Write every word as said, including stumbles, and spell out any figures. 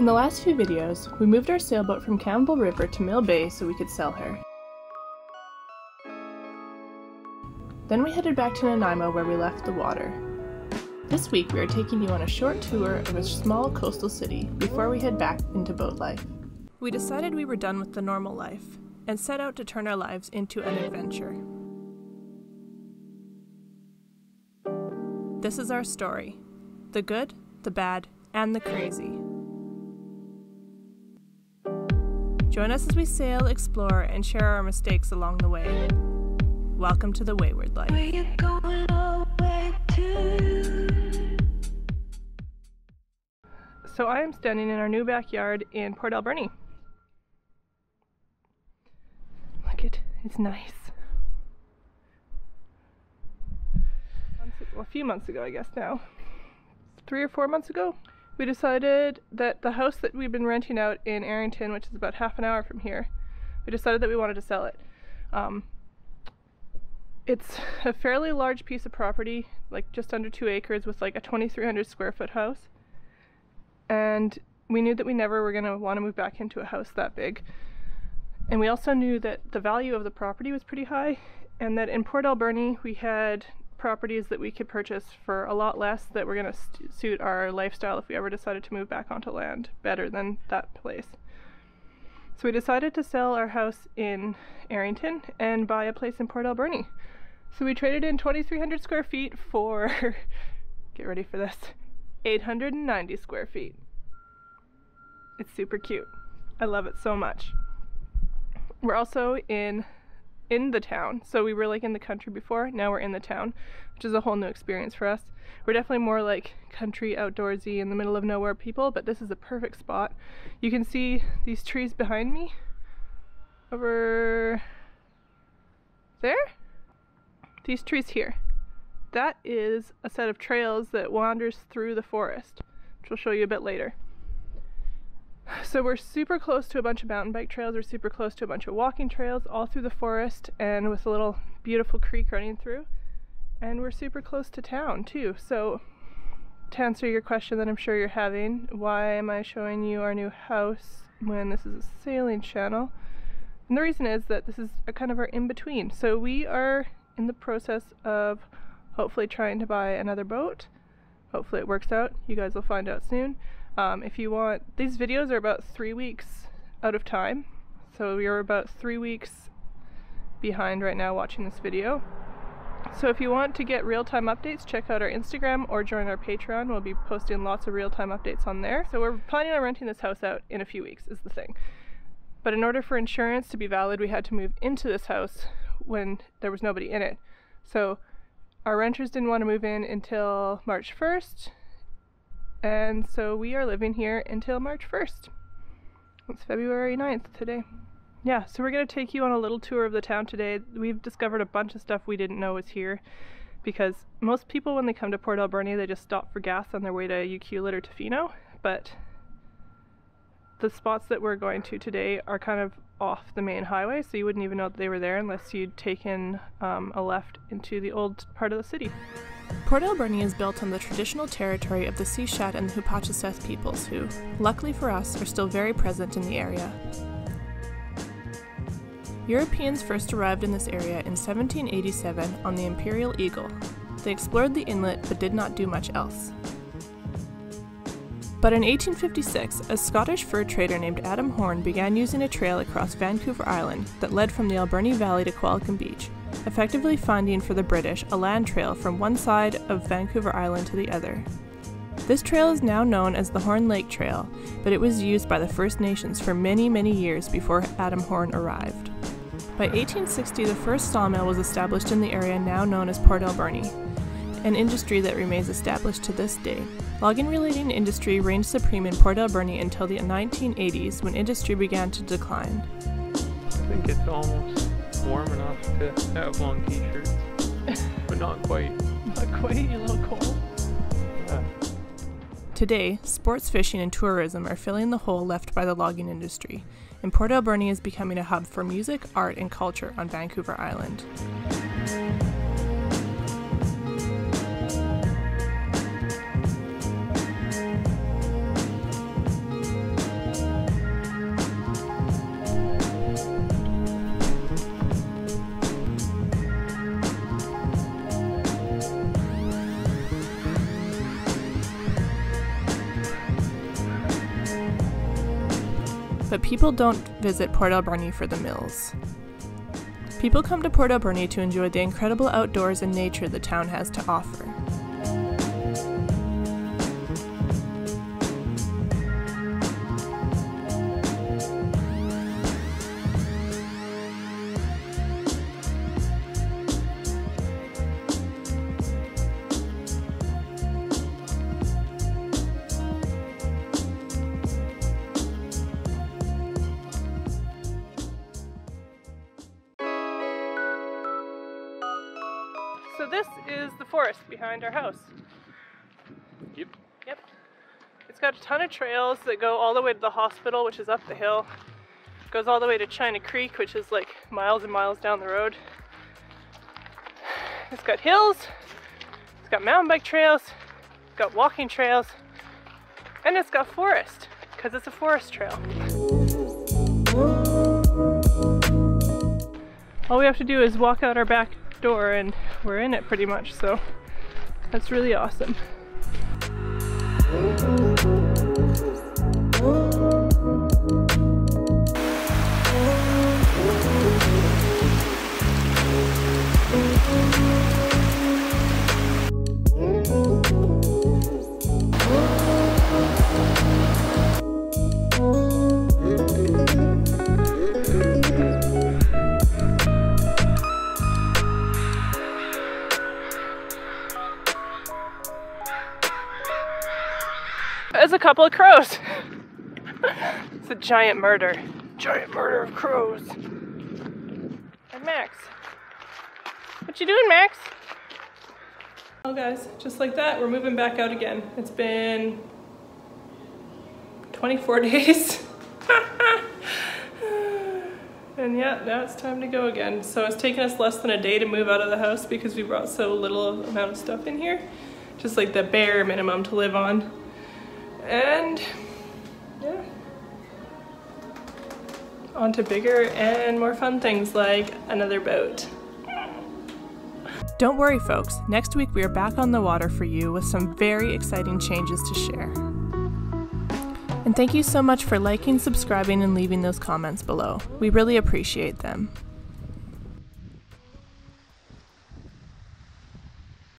In the last few videos, we moved our sailboat from Campbell River to Mill Bay so we could sell her. Then we headed back to Nanaimo where we left the water. This week we are taking you on a short tour of a small coastal city before we head back into boat life. We decided we were done with the normal life and set out to turn our lives into an adventure. This is our story. The good, the bad, and the crazy. Join us as we sail, explore, and share our mistakes along the way. Welcome to The Wayward Life. Where you going away to? So I am standing in our new backyard in Port Alberni. Look it, it's nice. A few months ago, I guess now, three or four months ago, we decided that the house that we've been renting out in Errington, which is about half an hour from here, we decided that we wanted to sell it. Um, it's a fairly large piece of property, like just under two acres with like a twenty-three hundred square foot house. And we knew that we never were going to want to move back into a house that big. And we also knew that the value of the property was pretty high, and that in Port Alberni we had properties that we could purchase for a lot less that were going to suit our lifestyle if we ever decided to move back onto land better than that place. So we decided to sell our house in Errington and buy a place in Port Alberni. So we traded in twenty-three hundred square feet for, get ready for this, eight hundred ninety square feet. It's super cute. I love it so much. We're also in in the town, so we were like in the country before, now we're in the town, which is a whole new experience for us. We're definitely more like country, outdoorsy, in the middle of nowhere people, but this is a perfect spot. You can see these trees behind me over there, these trees here. That is a set of trails that wanders through the forest, which we'll show you a bit later. So we're super close to a bunch of mountain bike trails, we're super close to a bunch of walking trails all through the forest, and with a little beautiful creek running through. And we're super close to town too. So to answer your question that I'm sure you're having, why am I showing you our new house when this is a sailing channel? And the reason is that this is a kind of our in-between. So we are in the process of hopefully trying to buy another boat. Hopefully it works out. You guys will find out soon. Um, if you want, these videos are about three weeks out of time, so we are about three weeks behind right now watching this video. So if you want to get real-time updates, check out our Instagram or join our Patreon. We'll be posting lots of real-time updates on there. So we're planning on renting this house out in a few weeks is the thing. But in order for insurance to be valid, we had to move into this house when there was nobody in it. So our renters didn't want to move in until March first. And so we are living here until March first. It's February ninth today. Yeah, so we're going to take you on a little tour of the town today. We've discovered a bunch of stuff we didn't know was here, because most people when they come to Port Alberni they just stop for gas on their way to U Q or Tofino, but the spots that we're going to today are kind of off the main highway, so you wouldn't even know that they were there unless you'd taken um, a left into the old part of the city. Port Alberni is built on the traditional territory of the Sechelt and the Hupacasath peoples who, luckily for us, are still very present in the area. Europeans first arrived in this area in seventeen eighty-seven on the Imperial Eagle. They explored the inlet but did not do much else. But in eighteen fifty-six, a Scottish fur trader named Adam Horne began using a trail across Vancouver Island that led from the Alberni Valley to Qualicum Beach, effectively finding for the British a land trail from one side of Vancouver Island to the other. This trail is now known as the Horne Lake Trail, but it was used by the First Nations for many, many years before Adam Horne arrived. By eighteen sixty, the first sawmill was established in the area now known as Port Alberni, an industry that remains established to this day. Logging-related industry reigned supreme in Port Alberni until the nineteen eighties, when industry began to decline. I think it's almost warm enough to have long t-shirts, but not quite. Not quite, a little cold. Yeah. Today, sports fishing and tourism are filling the hole left by the logging industry, and Port Alberni is becoming a hub for music, art, and culture on Vancouver Island. But people don't visit Port Alberni for the mills. People come to Port Alberni to enjoy the incredible outdoors and nature the town has to offer. So this is the forest behind our house. Yep. Yep. It's got a ton of trails that go all the way to the hospital, which is up the hill. It goes all the way to China Creek, which is like miles and miles down the road. It's got hills, it's got mountain bike trails, it's got walking trails, and it's got forest, because it's a forest trail. All we have to do is walk out our back door and we're in it pretty much, so that's really awesome. There's a couple of crows. It's a giant murder. Giant murder of crows. And Max. What you doing, Max? Well guys, just like that, we're moving back out again. It's been twenty-four days. And yeah, now it's time to go again. So it's taken us less than a day to move out of the house because we brought so little amount of stuff in here. Just like the bare minimum to live on. And yeah, on to bigger and more fun things like another boat. Don't worry folks, next week we are back on the water for you with some very exciting changes to share. And thank you so much for liking, subscribing, and leaving those comments below. We really appreciate them.